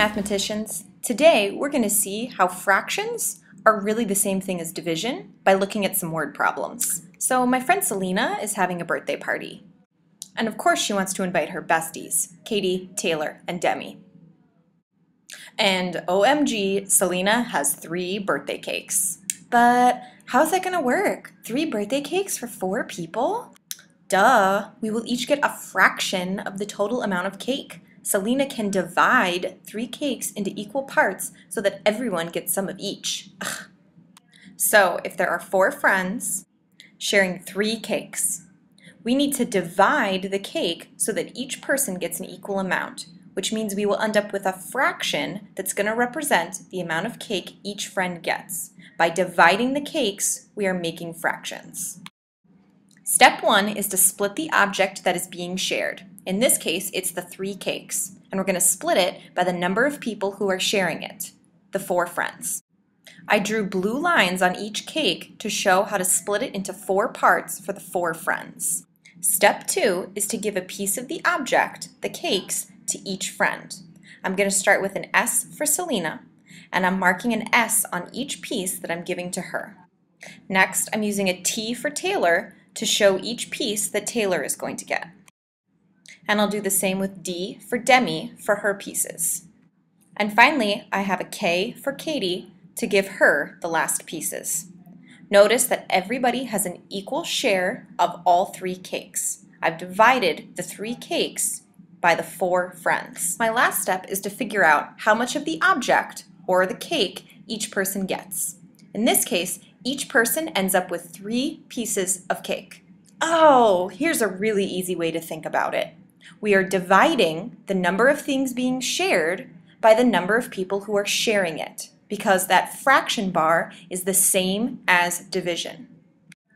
mathematicians. Today, we're going to see how fractions are really the same thing as division by looking at some word problems. So my friend Selena is having a birthday party. And of course she wants to invite her besties, Katie, Taylor, and Demi. And OMG, Selena has 3 birthday cakes. But how's that gonna work? 3 birthday cakes for 4 people? Duh, we will each get a fraction of the total amount of cake. Selena can divide 3 cakes into equal parts so that everyone gets some of each. Ugh. So if there are 4 friends sharing 3 cakes, we need to divide the cake so that each person gets an equal amount, which means we will end up with a fraction that's going to represent the amount of cake each friend gets. By dividing the cakes, we are making fractions. Step 1 is to split the object that is being shared. In this case, it's the 3 cakes, and we're going to split it by the number of people who are sharing it, the 4 friends. I drew blue lines on each cake to show how to split it into 4 parts for the 4 friends. Step 2 is to give a piece of the object, the cakes, to each friend. I'm going to start with an S for Selena, and I'm marking an S on each piece that I'm giving to her. Next, I'm using a T for Taylor to show each piece that Taylor is going to get. And I'll do the same with D for Demi for her pieces. And finally, I have a K for Katie to give her the last pieces. Notice that everybody has an equal share of all 3 cakes. I've divided the 3 cakes by the 4 friends. My last step is to figure out how much of the object, or the cake, each person gets. In this case, each person ends up with 3 pieces of cake. Oh, here's a really easy way to think about it. We are dividing the number of things being shared by the number of people who are sharing it, because that fraction bar is the same as division.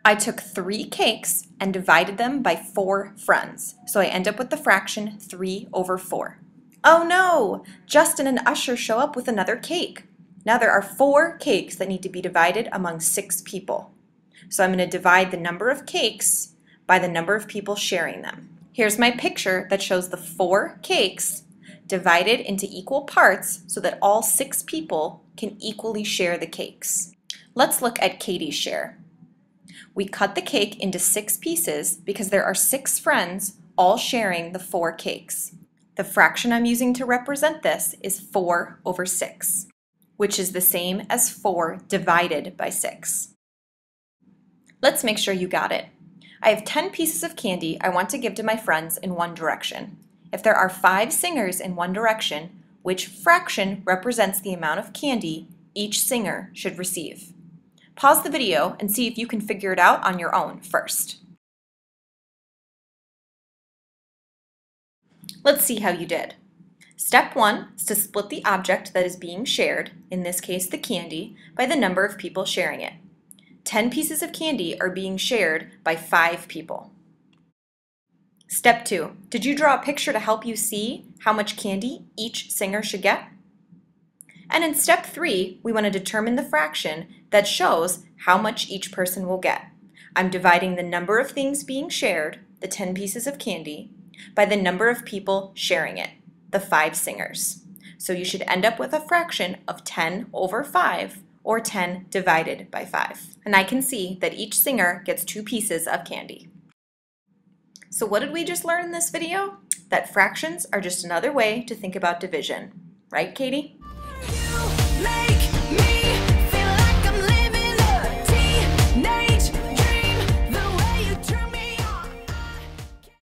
I took 3 cakes and divided them by 4 friends, so I end up with the fraction 3/4. Oh no! Justin and Usher show up with another cake. Now there are 4 cakes that need to be divided among 6 people. So I'm going to divide the number of cakes by the number of people sharing them. Here's my picture that shows the 4 cakes divided into equal parts so that all 6 people can equally share the cakes. Let's look at Katie's share. We cut the cake into 6 pieces because there are 6 friends all sharing the 4 cakes. The fraction I'm using to represent this is 4/6, which is the same as 4/6. Let's make sure you got it. I have 10 pieces of candy I want to give to my friends in One Direction. If there are 5 singers in One Direction, which fraction represents the amount of candy each singer should receive? Pause the video and see if you can figure it out on your own first. Let's see how you did. Step 1 is to split the object that is being shared, in this case the candy, by the number of people sharing it. 10 pieces of candy are being shared by 5 people. Step 2, did you draw a picture to help you see how much candy each singer should get? And in step 3, we want to determine the fraction that shows how much each person will get. I'm dividing the number of things being shared, the 10 pieces of candy, by the number of people sharing it, the 5 singers. So you should end up with a fraction of 10/5, or 10/5. And I can see that each singer gets 2 pieces of candy. So what did we just learn in this video? That fractions are just another way to think about division. Right, Katie?